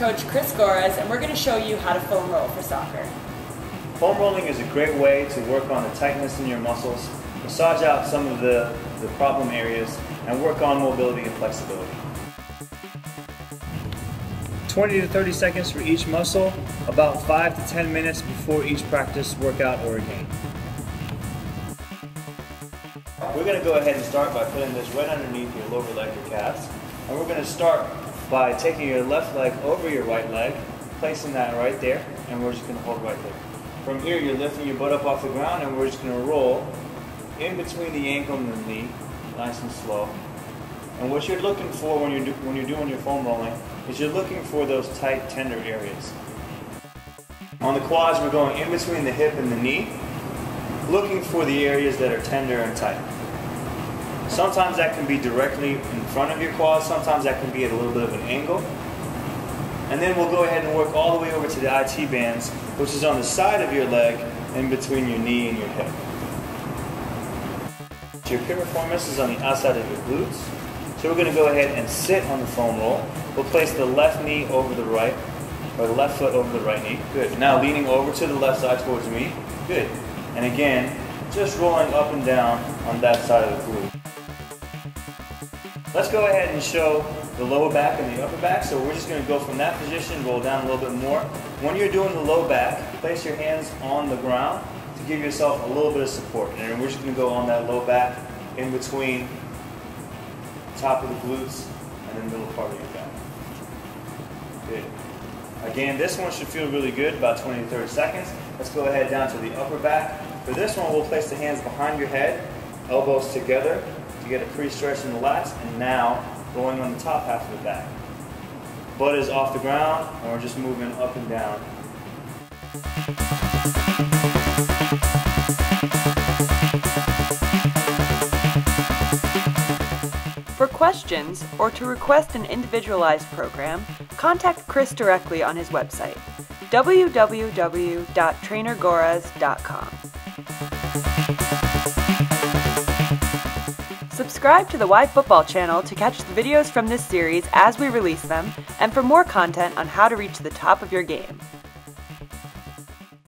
coach Chris Gorres, and we're going to show you how to foam roll for soccer. Foam rolling is a great way to work on the tightness in your muscles, massage out some of the problem areas, and work on mobility and flexibility. 20 to 30 seconds for each muscle, about 5 to 10 minutes before each practice, workout, or game. We're going to go ahead and start by putting this right underneath your lower leg or calves. And we're going to start by taking your left leg over your right leg, placing that right there, and we're just going to hold right there. From here, you're lifting your butt up off the ground, and we're just going to roll in between the ankle and the knee, nice and slow. And what you're looking for when you're doing your foam rolling is you're looking for those tight, tender areas. On the quads, we're going in between the hip and the knee, looking for the areas that are tender and tight. Sometimes that can be directly in front of your quads, sometimes that can be at a little bit of an angle. And then we'll go ahead and work all the way over to the IT bands, which is on the side of your leg and between your knee and your hip. Your piriformis is on the outside of your glutes. So we're going to go ahead and sit on the foam roll. We'll place the left knee over the right, or the left foot over the right knee. Good. Now leaning over to the left side towards me. Good. And again, just rolling up and down on that side of the glute. Let's go ahead and show the lower back and the upper back. So we're just going to go from that position, roll down a little bit more. When you're doing the low back, place your hands on the ground to give yourself a little bit of support. And we're just going to go on that low back in between top of the glutes and the middle part of your back. Good. Again, this one should feel really good, about 20 to 30 seconds. Let's go ahead down to the upper back. For this one, we'll place the hands behind your head, elbows together, to get a pre-stretch in the lats, and now going on the top half of the back. Butt is off the ground, and we're just moving up and down. For questions or to request an individualized program, contact Chris directly on his website, www.trainergorres.com. Subscribe to the YFutbol channel to catch the videos from this series as we release them and for more content on how to reach the top of your game.